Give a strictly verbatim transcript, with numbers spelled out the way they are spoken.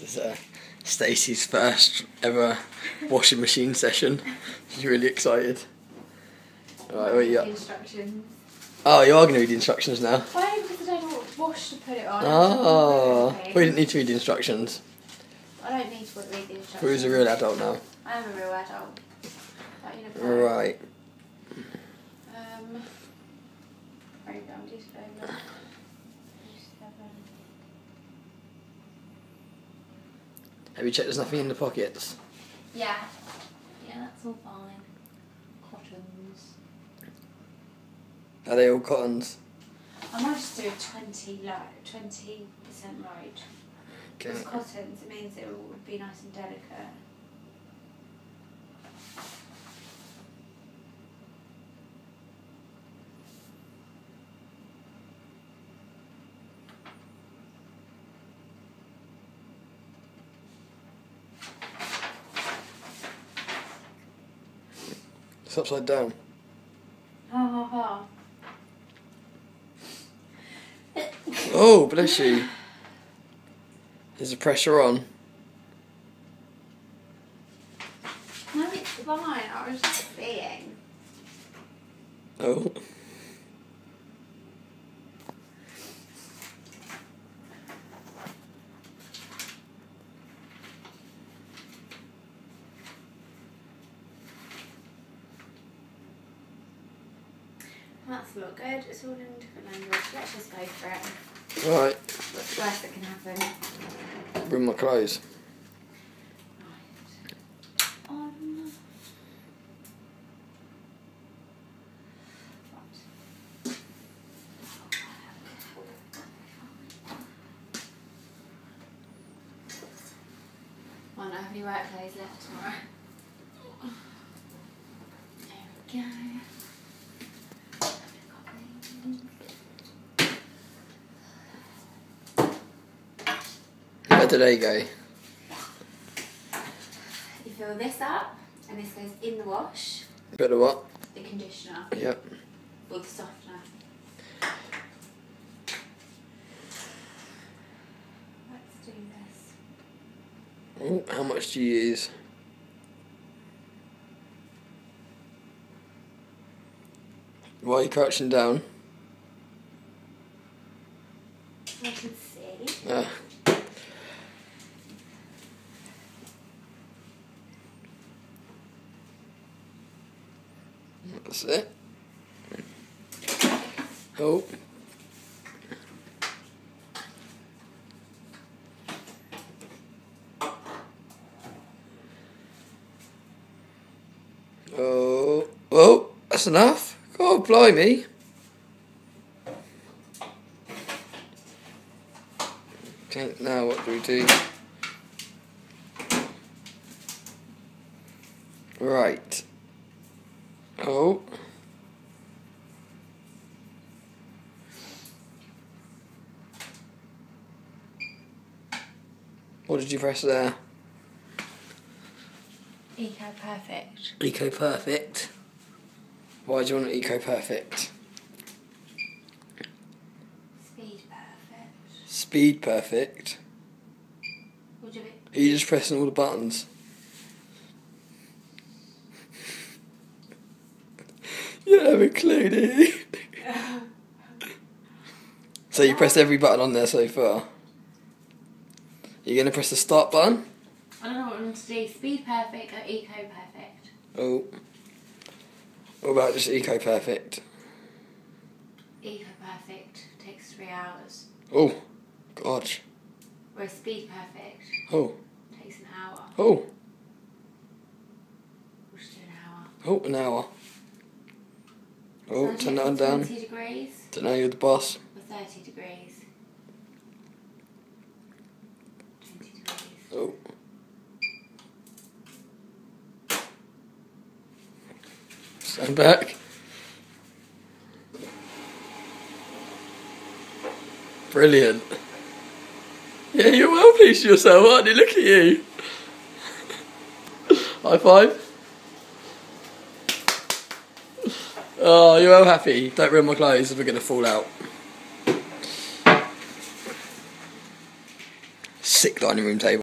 This is uh, Stacey's first ever washing machine session. She's really excited. Alright, what you got? Instructions. Oh, you are going to read the instructions now? Why? Because I don't know what wash to put it on. Oh, we well, didn't need to read the instructions. I don't need to read the instructions. Who's a real adult now? I am a real adult. Right. Um, right now, I'm just going to... Have you checked there's nothing in the pockets? Yeah. Yeah, that's all fine. Cottons. Are they all cottons? I might just do twenty low, twenty percent load. Okay. Because cottons, it means it would be nice and delicate. It's upside down. Ha ha ha. Oh, bless you. Is the pressure on? No, it's fine. I was just being. Oh. That's not good, it's all in a different language. Let's just go for it. Alright. What's the worst that can happen? Bring my clothes. Right. On. Right. I won't have any work clothes left tomorrow. There we go. Where do they go? You fill this up, and this goes in the wash. A bit of what? The conditioner. Yep. Or the softener. Let's do this. Ooh, how much do you use? Why are you crouching down? I can see. Yeah. That's it. Oh. Oh. Oh, that's enough. Oh, blimey. Okay, now what do we do? Right. Oh. What did you press there? Eco Perfect. Eco Perfect. Why do you want Eco Perfect? Speed Perfect. Speed Perfect? What do you mean? Are you just pressing all the buttons? You haven't clued it. So you pressed every button on there so far. You're going to press the start button? I don't know what I'm going to do. Speed Perfect or Eco Perfect? Oh. What about just Eco Perfect? Eco Perfect takes three hours. Oh, gosh. Whereas Speed Perfect oh. takes an hour. Oh. We'll just do an hour. Oh, an hour. Oh, turn that on down. thirty degrees. Don't know you're the boss. Or thirty degrees. twenty degrees. Oh. Stand back. Brilliant. Yeah, you're well pleased with yourself, aren't you? Look at you. High five. Oh, you're all happy. Don't ruin my clothes if we're going to fall out. Sick dining room table.